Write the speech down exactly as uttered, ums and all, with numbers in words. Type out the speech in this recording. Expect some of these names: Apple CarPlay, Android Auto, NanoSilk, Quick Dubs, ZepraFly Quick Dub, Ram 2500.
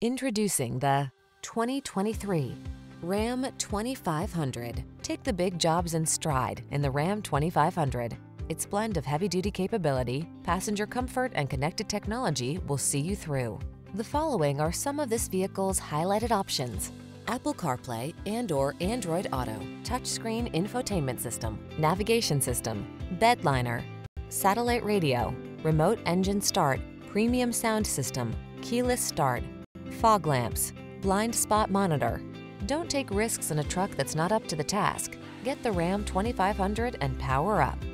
Introducing the twenty twenty-three Ram twenty-five hundred. Take the big jobs in stride in the Ram twenty-five hundred. Its blend of heavy-duty capability, passenger comfort, and connected technology will see you through. The following are some of this vehicle's highlighted options: Apple CarPlay and or Android Auto, touchscreen infotainment system, navigation system, bed liner, satellite radio, remote engine start, premium sound system, keyless start, fog lamps, blind spot monitor. Don't take risks in a truck that's not up to the task. Get the Ram twenty-five hundred and power up.